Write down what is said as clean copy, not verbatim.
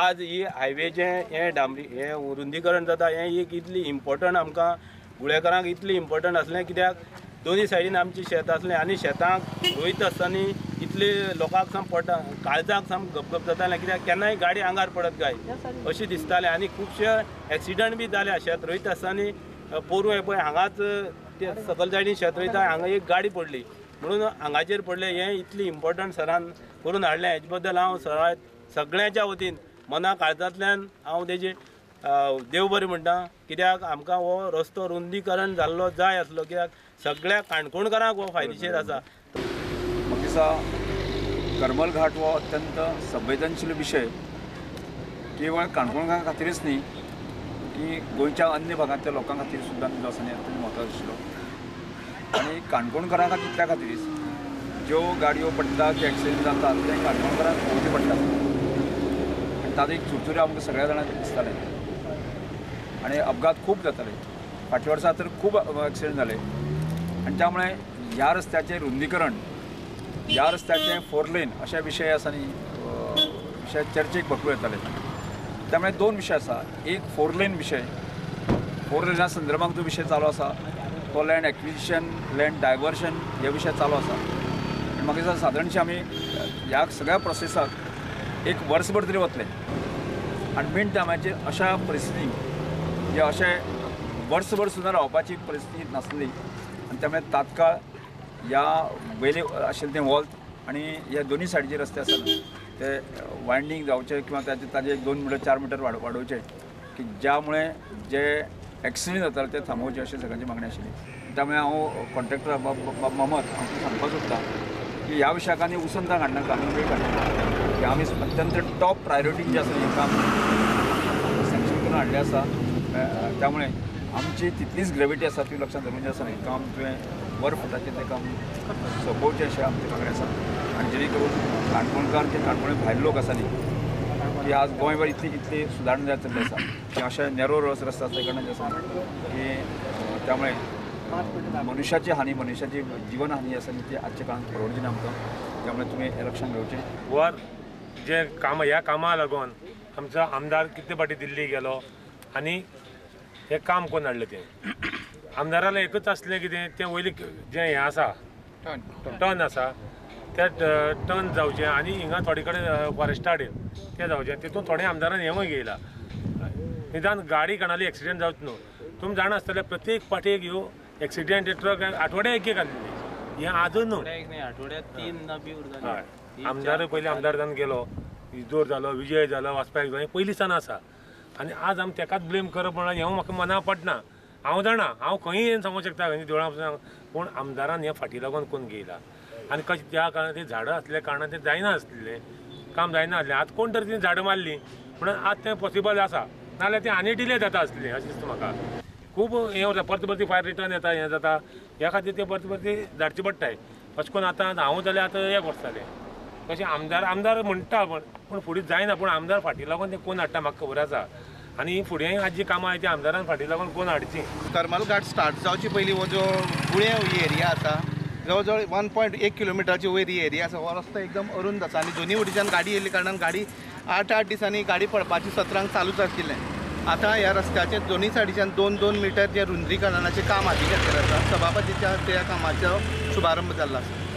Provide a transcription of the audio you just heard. आज ये हाईवे जे हे डांबरी हे रुंदीकरण जाता हे एक इतली इम्पोर्टंट आमकां गुळेकारांक इतली इम्पोर्टंट आसलें कित्याक दोनी सायडीन आमची शेत आसलें आनी शेतांक रोयता आसतना इतले लोकांक साम पडटा काळजाक साम गपगप जातालें कित्याक केन्नाय गाडी आंगार पडत काय अशें दिसतालें आनी खुबशे एक्सिडंट बी जाले शेत रोयता आसतना पोरूं हें पळय हांगाच ते सकल सायडीन शेत रोयता हांगा एक गाडी पडली म्हणून हांगाचेर पडलें हें इतली इम्पोर्टंट सरान करून हाडलें हेजे बद्दल हांव सराक सगळ्यांच्या वतीन मना काळजांतल्यान हांव तेजे देव बरें म्हणटा कित्याक आमकां हो रस्तो रुंदीकरण जाल्लो जाय आसलो कित्याक सगळ्या काणकोणकारांक हो फायदेशीर आसा। म्हाका दिसता करमल घाट हो अत्यंत संवेदनशील विशय केवळ काणकोणकारां खातीरच न्ही की गोंयच्या अन्य भागांतल्या लोकां खातीर सुद्दां जो आसा अत्यंत महत्वाचो आशिल्लो आनी काणकोणकारांक कितल्या खातीरच ज्यो गाडयो पडटा जे एक्सिडेंट जाता ते काणकोणकारांक भोगचें पडटा ताजो एक चुरचुऱ्या आमकां सगळ्या जाणांक दिसतालें आनी अपघात खूब जाताले फाटल्या वर्सा तर खूब एक्सिडेंट जाले आनी त्या मुळे ह्या रस्त्याचें रुंदीकरण ह्या रस्त्याचें फोर लेन अशे विशय आसा न्ही विशय चर्चेक भरपूर येताले त्यामुळे दोन विशय आसा एक फोर लेन विशय फोर लेना संदर्भांत जो विशय चालू आसा तो लँड एक्विजिशन लँड डायवर्शन हे विशय चालू आसा आनी म्हाका दिसता सादारणशें आमी ह्या सगळ्या प्रोसेसाक एक वर्सभर तरी वतले आनी मेन टायमाचेर अशा परिस्थितींत जे अशे वर्सभर सुद्दां रावपाची परिस्थिती नासली आनी त्यामुळे तात्काळ ह्या वयले आशिल्लें तें वॉल आनी ह्या दोनी सायडीचे रस्ते आसा ते वायंडींग जावचे किंवा ताजे एक 2 मिटर 4 मिटर वाडोवचे की ज्या मुळे जे एक्सिडेंट जाताले ते थांबोवचे अशी सगळ्यांची मागणी आशिल्ली। त्यामुळे हांव कॉन्ट्रॅक्टर बाब मोहम्मद हांव सांगपाक सोदतां की ह्या विशयाक आनी उसंत काडनाका वेळ काडनाका कि आमी अत्यंत टॉप प्रायोरिटी जे आसा हें काम सेंक्शन करून हाडलें आसा त्यामुळे आमची तितलीच ग्रेविटी आसा ती लक्षांत धरून जे आसा हें काम तुवें वर फुटाचें तें काम सोंपोवचें अशें आमचें मागणें आसा आनी जेणे करून काणकोणकार जे काणकोणे भायले लोक आसा न्ही की आज गोंयभर इतली इतली सुदारणा जायत चल्ली आसा की अशे नेरो रोस रस्ते आसले कारणान जे आसा की त्यामुळे मनुष्याची हानी मनुष्याची जीवन हानी आसा ती आजच्या काळांत परवडची ना आमकां त्यामुळे तुवें हें लक्षांत घेवचें। वर जे काम ह्या कामा लागून आमचो आमदार कितले फाटी दिल्ली गेलो आनी हे काम करून हाडलें तें आमदाराला एकच आसलें कितें तें वयलें जें हें आसा टर्न आसा ते टर्न जावचें आनी हिंगा थोडे कडेन फॉरेस्टा कडेन तें जावचें तितून थोडे आमदारान हेंवूय घेयला निदान गाडी कोणाली एक्सिडेंट जावचो न्हू तुमी जाणा आसतले प्रत्येक पाटी ह्यो एक्सिडेंट ट्रक आठवड्या एक आसलेली हे आजून न्हू आठवड्या 3 बी उरता आमदार पहिले आमदार जावन गेलो जोर जालो विजय जालो वाचपाक जाय पयलीं सावन आसा आनी आज आमी तेकाच ब्लेम करप म्हणून हें म्हाका मना पडना हांव जाणा हांव खंयी सांगूंक शकता खंयच्या देवळां सांग पूण आमदारान हें फाटी लागून कोण घेयला आनी कशें त्या कारणान तें झाडां आसल्या कारणान तें जायना आसलें काम जायना आसलें आतां कोण तरी तीं झाडां मारलीं म्हणून आज तें पॉसिबल आसा नाजाल्यार तें आनी डिले जाता आसलें अशें दिसता म्हाका खूब हें जाता परत परती फायर रिटर्न येता हें जाता ह्या खातीर तें परत परती धाडचें पडटाय अशें करून आतां हांव जाल्यार आतां हें पडटालें तशें आमदार आमदार म्हणटा पूण फुडें जायना पूण आमदार फाटी लागून तें कोण हाडटा म्हाका खबर आसा आनी फुडें आज जी कामां आसा ती आमदारान फाटी लागून कोण हाडची। करमल घाट स्टार्ट जावची पयलीं हो जो गुळेव ही एरिया आसा जवळ जवळ 1.1 किलोमिटरची वयर ही एरिया आसा हो रस्तो एकदम अरुंद आसा आनी दोनी वटेच्यान गाडी येयल्ल्या कारणान गाडी 8-8 दिसांनी गाडी पळपाची सत्रांक चालूच आशिल्लें आतां ह्या रस्त्याचे दोनी सायडीच्यान 2-2 मिटर जे रुंदीकरणाचें काम हाती घेतलेलें आसा सभापतीच्या त्या कामाचो शुभारंभ जाल्लो आसा।